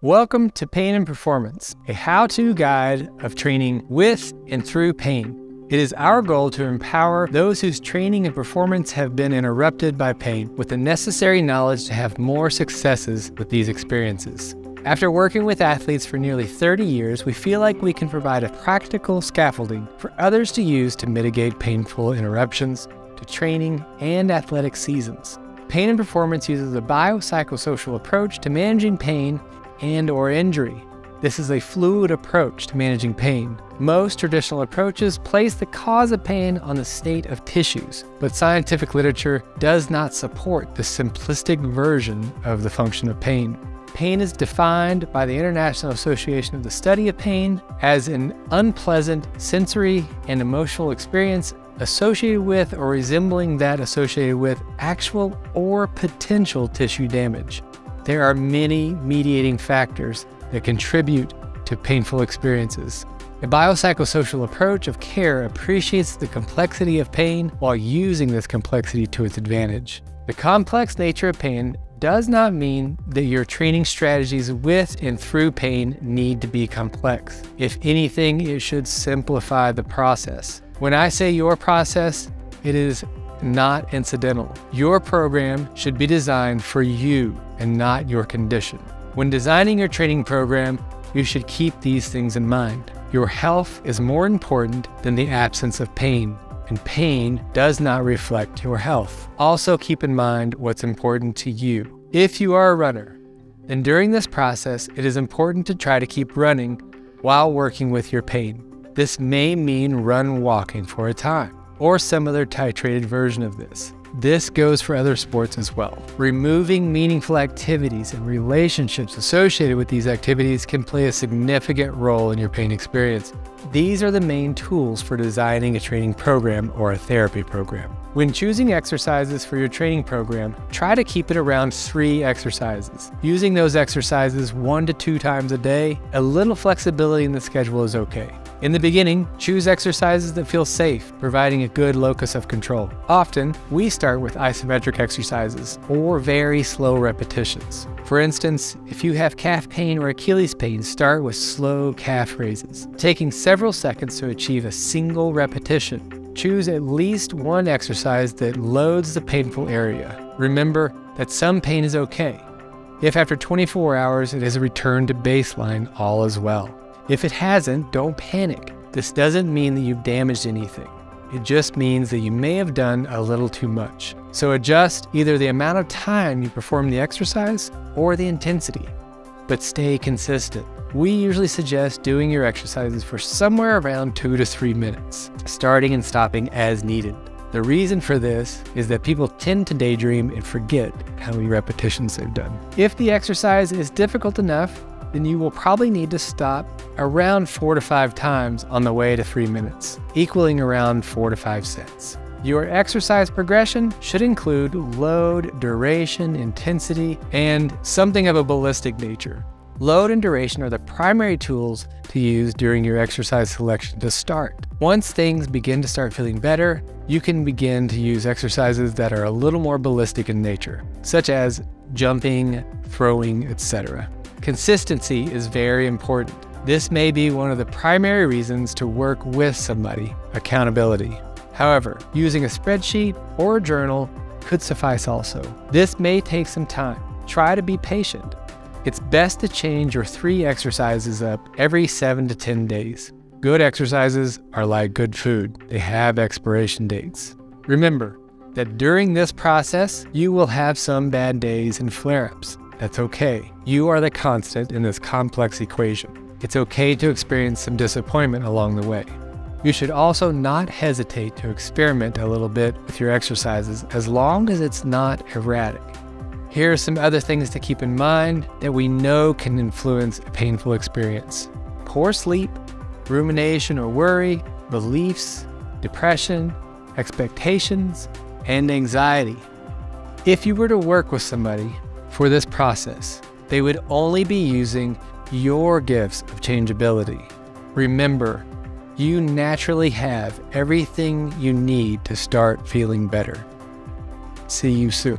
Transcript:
Welcome to Pain and Performance, a how-to guide of training with and through pain. It is our goal to empower those whose training and performance have been interrupted by pain with the necessary knowledge to have more successes with these experiences. After working with athletes for nearly 30 years, we feel like we can provide a practical scaffolding for others to use to mitigate painful interruptions to training and athletic seasons. Pain and Performance uses a biopsychosocial approach to managing pain and/or injury. This is a fluid approach to managing pain. Most traditional approaches place the cause of pain on the state of tissues, but scientific literature does not support the simplistic version of the function of pain. Pain is defined by the International Association of the Study of Pain as an unpleasant sensory and emotional experience associated with or resembling that associated with actual or potential tissue damage. There are many mediating factors that contribute to painful experiences. A biopsychosocial approach of care appreciates the complexity of pain while using this complexity to its advantage. The complex nature of pain does not mean that your training strategies with and through pain need to be complex. If anything, it should simplify the process. When I say your process, it is not incidental. Your program should be designed for you and not your condition. When designing your training program, you should keep these things in mind. Your health is more important than the absence of pain, and pain does not reflect your health. Also keep in mind what's important to you. If you are a runner, then during this process, it is important to try to keep running while working with your pain. This may mean run walking for a time, or some other titrated version of this. This goes for other sports as well. Removing meaningful activities and relationships associated with these activities can play a significant role in your pain experience. These are the main tools for designing a training program or a therapy program. When choosing exercises for your training program, try to keep it around 3 exercises. Using those exercises 1 to 2 times a day, a little flexibility in the schedule is okay. In the beginning, choose exercises that feel safe, providing a good locus of control. Often, we start with isometric exercises or very slow repetitions. For instance, if you have calf pain or Achilles pain, start with slow calf raises, taking several seconds to achieve a single repetition. Choose at least 1 exercise that loads the painful area. Remember that some pain is okay. If after 24 hours it has a return to baseline, all is well. If it hasn't, don't panic. This doesn't mean that you've damaged anything. It just means that you may have done a little too much. So adjust either the amount of time you perform the exercise or the intensity, but stay consistent. We usually suggest doing your exercises for somewhere around 2 to 3 minutes, starting and stopping as needed. The reason for this is that people tend to daydream and forget how many repetitions they've done. If the exercise is difficult enough, then you will probably need to stop around 4 to 5 times on the way to 3 minutes, equaling around 4 to 5 sets. Your exercise progression should include load, duration, intensity, and something of a ballistic nature. Load and duration are the primary tools to use during your exercise selection to start. Once things begin to start feeling better, you can begin to use exercises that are a little more ballistic in nature, such as jumping, throwing, etc. Consistency is very important. This may be one of the primary reasons to work with somebody, accountability. However, using a spreadsheet or a journal could suffice also. This may take some time. Try to be patient. It's best to change your 3 exercises up every 7 to 10 days. Good exercises are like good food. They have expiration dates. Remember that during this process, you will have some bad days and flare-ups. That's okay. You are the constant in this complex equation. It's okay to experience some disappointment along the way. You should also not hesitate to experiment a little bit with your exercises as long as it's not erratic. Here are some other things to keep in mind that we know can influence a painful experience. Poor sleep, rumination or worry, beliefs, depression, expectations, and anxiety. If you were to work with somebody for this process, they would only be using your gifts of changeability. Remember, you naturally have everything you need to start feeling better. See you soon.